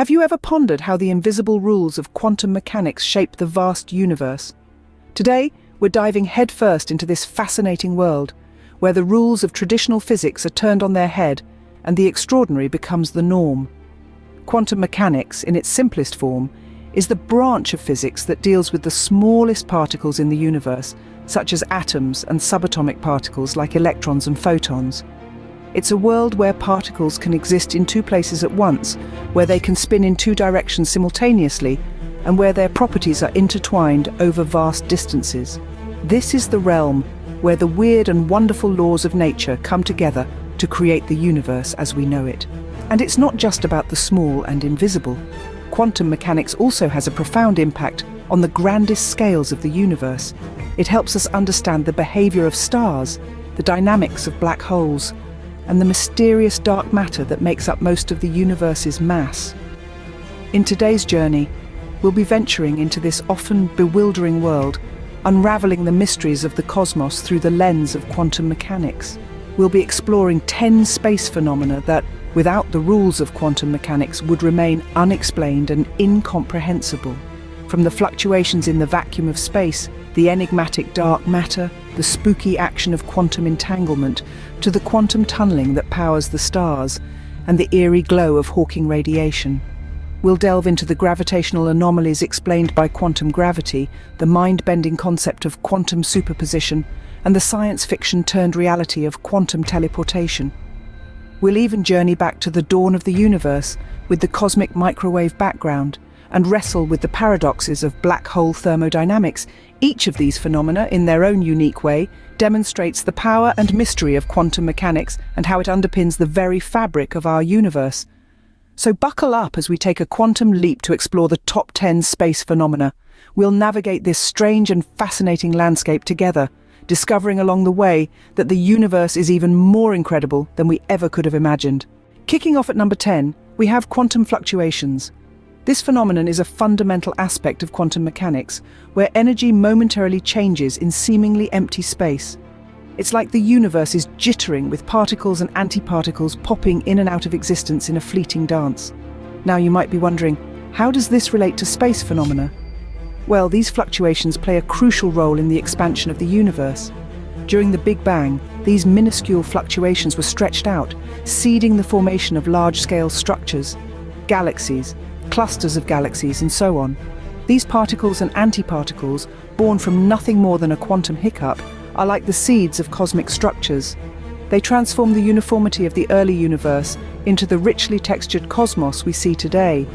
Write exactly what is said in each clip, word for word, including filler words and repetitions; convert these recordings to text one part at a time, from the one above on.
Have you ever pondered how the invisible rules of quantum mechanics shape the vast universe? Today, we're diving headfirst into this fascinating world, where the rules of traditional physics are turned on their head and the extraordinary becomes the norm. Quantum mechanics, in its simplest form, is the branch of physics that deals with the smallest particles in the universe, such as atoms and subatomic particles like electrons and photons. It's a world where particles can exist in two places at once, where they can spin in two directions simultaneously, and where their properties are intertwined over vast distances. This is the realm where the weird and wonderful laws of nature come together to create the universe as we know it. And it's not just about the small and invisible. Quantum mechanics also has a profound impact on the grandest scales of the universe. It helps us understand the behavior of stars, the dynamics of black holes, and the mysterious dark matter that makes up most of the universe's mass. In today's journey, we'll be venturing into this often bewildering world, unraveling the mysteries of the cosmos through the lens of quantum mechanics. We'll be exploring ten space phenomena that, without the rules of quantum mechanics, would remain unexplained and incomprehensible. From the fluctuations in the vacuum of space, the enigmatic dark matter, the spooky action of quantum entanglement, to the quantum tunneling that powers the stars, and the eerie glow of Hawking radiation. We'll delve into the gravitational anomalies explained by quantum gravity, the mind-bending concept of quantum superposition, and the science fiction-turned reality of quantum teleportation. We'll even journey back to the dawn of the universe with the cosmic microwave background, and wrestle with the paradoxes of black hole thermodynamics. Each of these phenomena, in their own unique way, demonstrates the power and mystery of quantum mechanics and how it underpins the very fabric of our universe. So buckle up as we take a quantum leap to explore the top ten space phenomena. We'll navigate this strange and fascinating landscape together, discovering along the way that the universe is even more incredible than we ever could have imagined. Kicking off at number ten, we have quantum fluctuations. This phenomenon is a fundamental aspect of quantum mechanics, where energy momentarily changes in seemingly empty space. It's like the universe is jittering with particles and antiparticles popping in and out of existence in a fleeting dance. Now you might be wondering, how does this relate to space phenomena? Well, these fluctuations play a crucial role in the expansion of the universe. During the Big Bang, these minuscule fluctuations were stretched out, seeding the formation of large-scale structures, galaxies, clusters of galaxies, and so on. These particles and antiparticles, born from nothing more than a quantum hiccup, are like the seeds of cosmic structures. They transform the uniformity of the early universe into the richly textured cosmos we see today.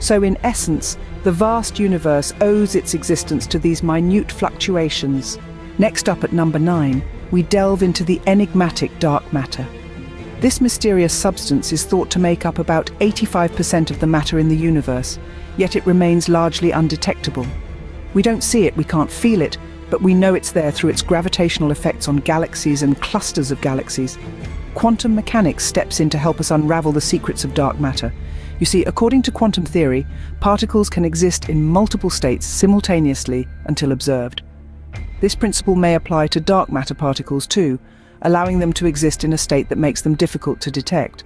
So in essence, the vast universe owes its existence to these minute fluctuations. Next up at number nine, we delve into the enigmatic dark matter. This mysterious substance is thought to make up about eighty-five percent of the matter in the universe, yet it remains largely undetectable. We don't see it, we can't feel it, but we know it's there through its gravitational effects on galaxies and clusters of galaxies. Quantum mechanics steps in to help us unravel the secrets of dark matter. You see, according to quantum theory, particles can exist in multiple states simultaneously until observed. This principle may apply to dark matter particles too, allowing them to exist in a state that makes them difficult to detect.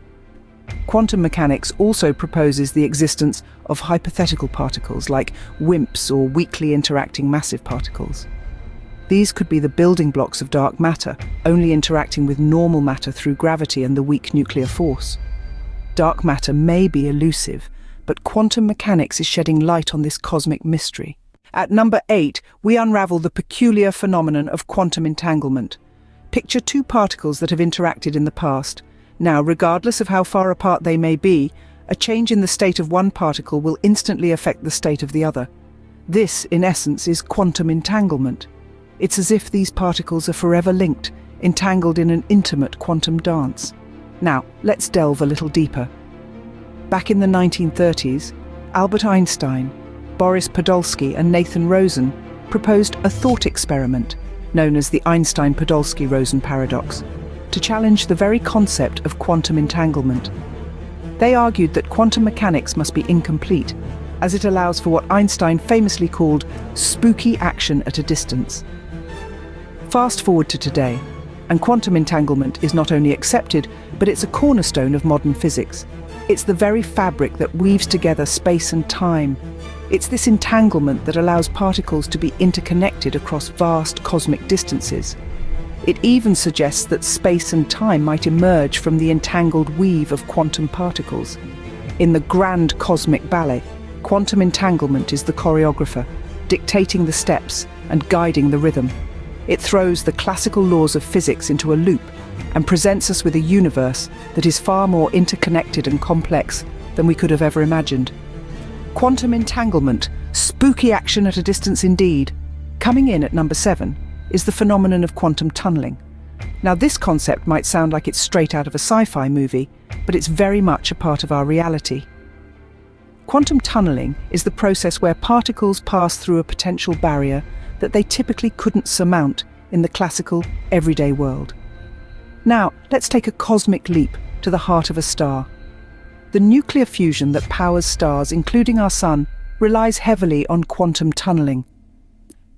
Quantum mechanics also proposes the existence of hypothetical particles like WIMPs, or weakly interacting massive particles. These could be the building blocks of dark matter, only interacting with normal matter through gravity and the weak nuclear force. Dark matter may be elusive, but quantum mechanics is shedding light on this cosmic mystery. At number eight, we unravel the peculiar phenomenon of quantum entanglement. Picture two particles that have interacted in the past. Now, regardless of how far apart they may be, a change in the state of one particle will instantly affect the state of the other. This, in essence, is quantum entanglement. It's as if these particles are forever linked, entangled in an intimate quantum dance. Now, let's delve a little deeper. Back in the nineteen thirties, Albert Einstein, Boris Podolsky, and Nathan Rosen proposed a thought experiment known as the Einstein-Podolsky-Rosen paradox, to challenge the very concept of quantum entanglement. They argued that quantum mechanics must be incomplete, as it allows for what Einstein famously called spooky action at a distance. Fast forward to today, and quantum entanglement is not only accepted, but it's a cornerstone of modern physics. It's the very fabric that weaves together space and time. It's this entanglement that allows particles to be interconnected across vast cosmic distances. It even suggests that space and time might emerge from the entangled weave of quantum particles. In the grand cosmic ballet, quantum entanglement is the choreographer, dictating the steps and guiding the rhythm. It throws the classical laws of physics into a loop and presents us with a universe that is far more interconnected and complex than we could have ever imagined. Quantum entanglement, spooky action at a distance indeed. Coming in at number seven is the phenomenon of quantum tunneling. Now, this concept might sound like it's straight out of a sci-fi movie, but it's very much a part of our reality. Quantum tunneling is the process where particles pass through a potential barrier that they typically couldn't surmount in the classical, everyday world. Now, let's take a cosmic leap to the heart of a star. The nuclear fusion that powers stars, including our Sun, relies heavily on quantum tunneling.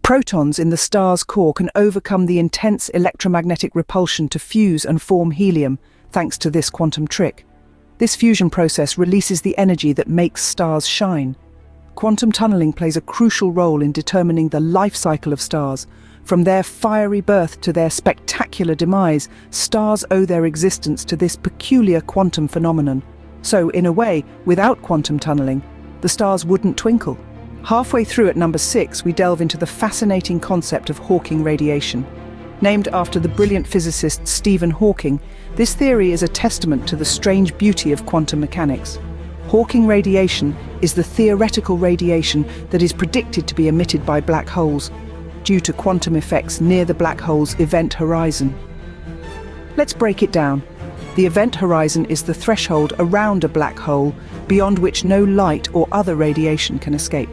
Protons in the star's core can overcome the intense electromagnetic repulsion to fuse and form helium, thanks to this quantum trick. This fusion process releases the energy that makes stars shine. Quantum tunneling plays a crucial role in determining the life cycle of stars. From their fiery birth to their spectacular demise, stars owe their existence to this peculiar quantum phenomenon. So, in a way, without quantum tunneling, the stars wouldn't twinkle. Halfway through at number six, we delve into the fascinating concept of Hawking radiation. Named after the brilliant physicist Stephen Hawking, this theory is a testament to the strange beauty of quantum mechanics. Hawking radiation is the theoretical radiation that is predicted to be emitted by black holes, due to quantum effects near the black hole's event horizon. Let's break it down. The event horizon is the threshold around a black hole beyond which no light or other radiation can escape.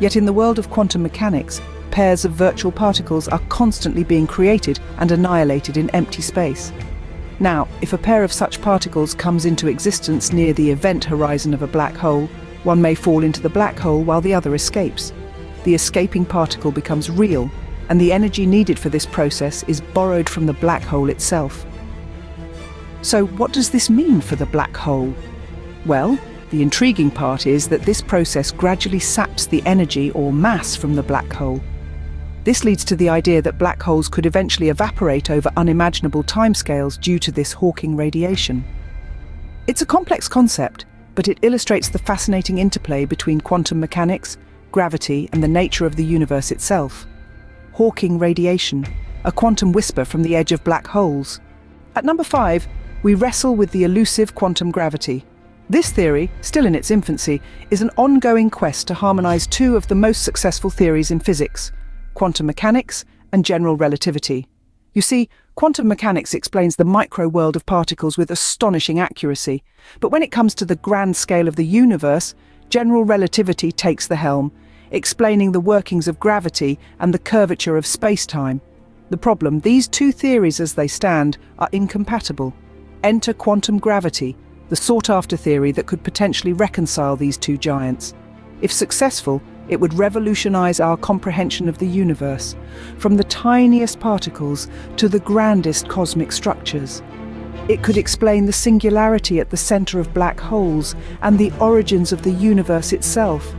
Yet in the world of quantum mechanics, pairs of virtual particles are constantly being created and annihilated in empty space. Now, if a pair of such particles comes into existence near the event horizon of a black hole, one may fall into the black hole while the other escapes. The escaping particle becomes real, and the energy needed for this process is borrowed from the black hole itself. So, what does this mean for the black hole? Well, the intriguing part is that this process gradually saps the energy or mass from the black hole. This leads to the idea that black holes could eventually evaporate over unimaginable timescales due to this Hawking radiation. It's a complex concept, but it illustrates the fascinating interplay between quantum mechanics, gravity and the nature of the universe itself. Hawking radiation, a quantum whisper from the edge of black holes. At number five, we wrestle with the elusive quantum gravity. This theory, still in its infancy, is an ongoing quest to harmonize two of the most successful theories in physics, quantum mechanics and general relativity. You see, quantum mechanics explains the micro-world of particles with astonishing accuracy, but when it comes to the grand scale of the universe, general relativity takes the helm, explaining the workings of gravity and the curvature of space-time. The problem, these two theories as they stand are incompatible. Enter quantum gravity, the sought-after theory that could potentially reconcile these two giants. If successful, it would revolutionize our comprehension of the universe, from the tiniest particles to the grandest cosmic structures. It could explain the singularity at the center of black holes and the origins of the universe itself.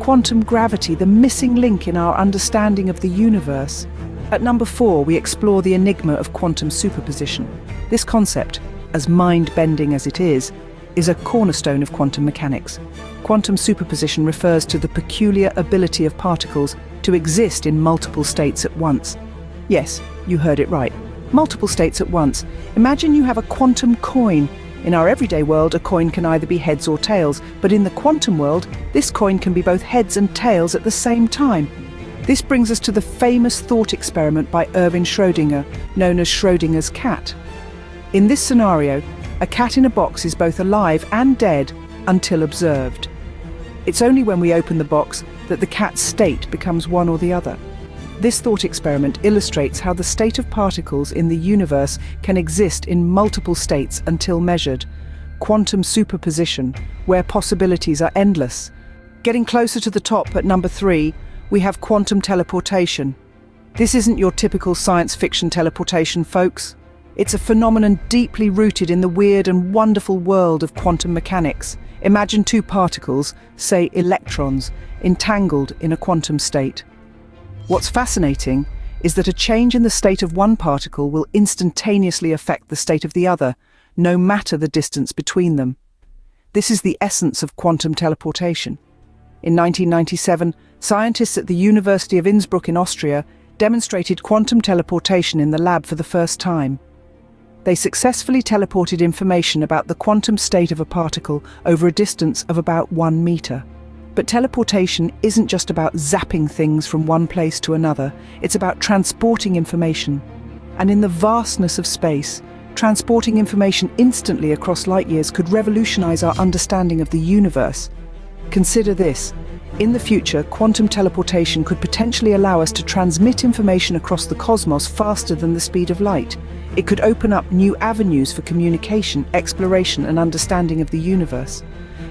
Quantum gravity, the missing link in our understanding of the universe. At number four, we explore the enigma of quantum superposition. This concept, as mind-bending as it is, is a cornerstone of quantum mechanics. Quantum superposition refers to the peculiar ability of particles to exist in multiple states at once. Yes, you heard it right. Multiple states at once. Imagine you have a quantum coin. In our everyday world, a coin can either be heads or tails, but in the quantum world, this coin can be both heads and tails at the same time. This brings us to the famous thought experiment by Erwin Schrödinger, known as Schrödinger's cat. In this scenario, a cat in a box is both alive and dead until observed. It's only when we open the box that the cat's state becomes one or the other. This thought experiment illustrates how the state of particles in the universe can exist in multiple states until measured. Quantum superposition, where possibilities are endless. Getting closer to the top at number three, we have quantum teleportation. This isn't your typical science fiction teleportation, folks. It's a phenomenon deeply rooted in the weird and wonderful world of quantum mechanics. Imagine two particles, say electrons, entangled in a quantum state. What's fascinating is that a change in the state of one particle will instantaneously affect the state of the other, no matter the distance between them. This is the essence of quantum teleportation. In nineteen ninety-seven, scientists at the University of Innsbruck in Austria demonstrated quantum teleportation in the lab for the first time. They successfully teleported information about the quantum state of a particle over a distance of about one meter. But teleportation isn't just about zapping things from one place to another, it's about transporting information. And in the vastness of space, transporting information instantly across light years could revolutionize our understanding of the universe. Consider this. In the future, quantum teleportation could potentially allow us to transmit information across the cosmos faster than the speed of light. It could open up new avenues for communication, exploration, and understanding of the universe.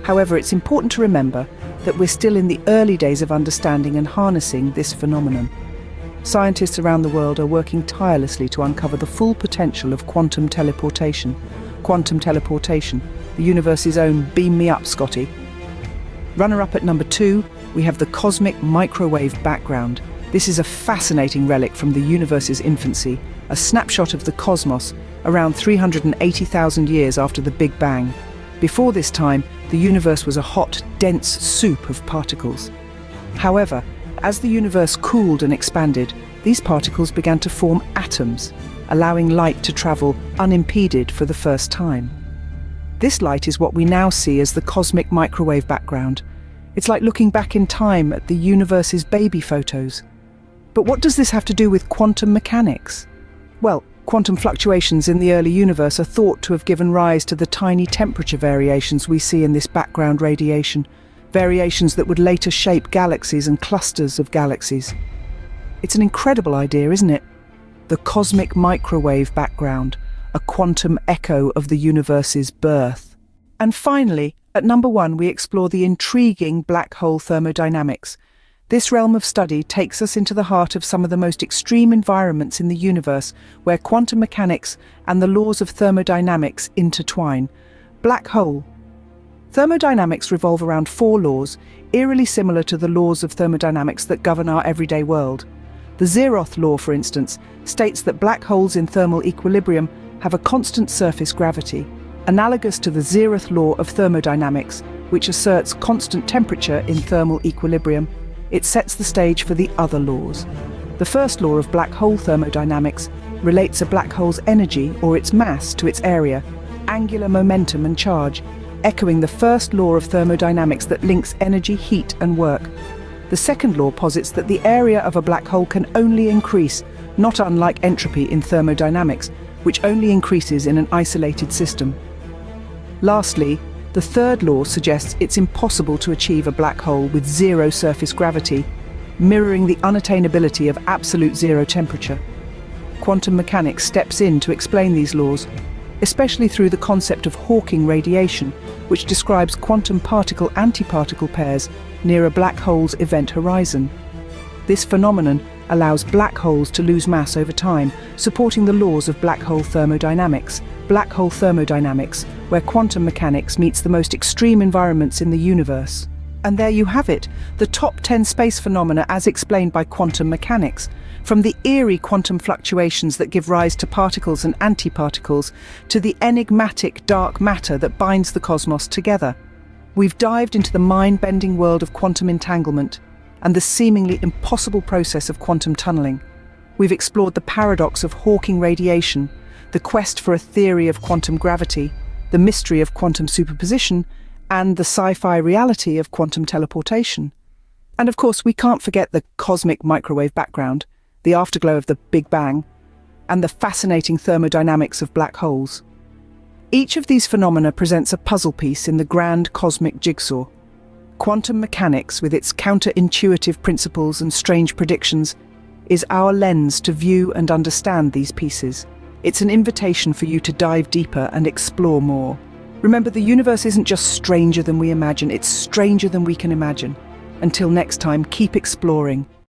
However, it's important to remember that we're still in the early days of understanding and harnessing this phenomenon. Scientists around the world are working tirelessly to uncover the full potential of quantum teleportation. Quantum teleportation, the universe's own beam me up, Scotty. Runner-up at number two, we have the cosmic microwave background. This is a fascinating relic from the universe's infancy, a snapshot of the cosmos around three hundred eighty thousand years after the Big Bang. Before this time, the universe was a hot, dense soup of particles. However, as the universe cooled and expanded, these particles began to form atoms, allowing light to travel unimpeded for the first time. This light is what we now see as the cosmic microwave background. It's like looking back in time at the universe's baby photos. But what does this have to do with quantum mechanics? Well, quantum fluctuations in the early universe are thought to have given rise to the tiny temperature variations we see in this background radiation, variations that would later shape galaxies and clusters of galaxies. It's an incredible idea, isn't it? The cosmic microwave background. A quantum echo of the universe's birth. And finally, at number one, we explore the intriguing black hole thermodynamics. This realm of study takes us into the heart of some of the most extreme environments in the universe, where quantum mechanics and the laws of thermodynamics intertwine. Black hole. Thermodynamics revolve around four laws, eerily similar to the laws of thermodynamics that govern our everyday world. The zeroth law, for instance, states that black holes in thermal equilibrium have a constant surface gravity, analogous to the zeroth law of thermodynamics, which asserts constant temperature in thermal equilibrium. It sets the stage for the other laws. The first law of black hole thermodynamics relates a black hole's energy or its mass to its area, angular momentum and charge, echoing the first law of thermodynamics that links energy, heat and work. The second law posits that the area of a black hole can only increase, not unlike entropy in thermodynamics, which only increases in an isolated system. Lastly, the third law suggests it's impossible to achieve a black hole with zero surface gravity, mirroring the unattainability of absolute zero temperature. Quantum mechanics steps in to explain these laws, especially through the concept of Hawking radiation, which describes quantum particle-antiparticle pairs near a black hole's event horizon. This phenomenon allows black holes to lose mass over time, supporting the laws of black hole thermodynamics. Black hole thermodynamics, where quantum mechanics meets the most extreme environments in the universe. And there you have it, the top ten space phenomena as explained by quantum mechanics. From the eerie quantum fluctuations that give rise to particles and antiparticles, to the enigmatic dark matter that binds the cosmos together. We've dived into the mind-bending world of quantum entanglement, and the seemingly impossible process of quantum tunneling. We've explored the paradox of Hawking radiation, the quest for a theory of quantum gravity, the mystery of quantum superposition, and the sci-fi reality of quantum teleportation. And of course, we can't forget the cosmic microwave background, the afterglow of the Big Bang, and the fascinating thermodynamics of black holes. Each of these phenomena presents a puzzle piece in the grand cosmic jigsaw. Quantum mechanics, with its counterintuitive principles and strange predictions, is our lens to view and understand these pieces. It's an invitation for you to dive deeper and explore more. Remember, the universe isn't just stranger than we imagine, it's stranger than we can imagine. Until next time, keep exploring.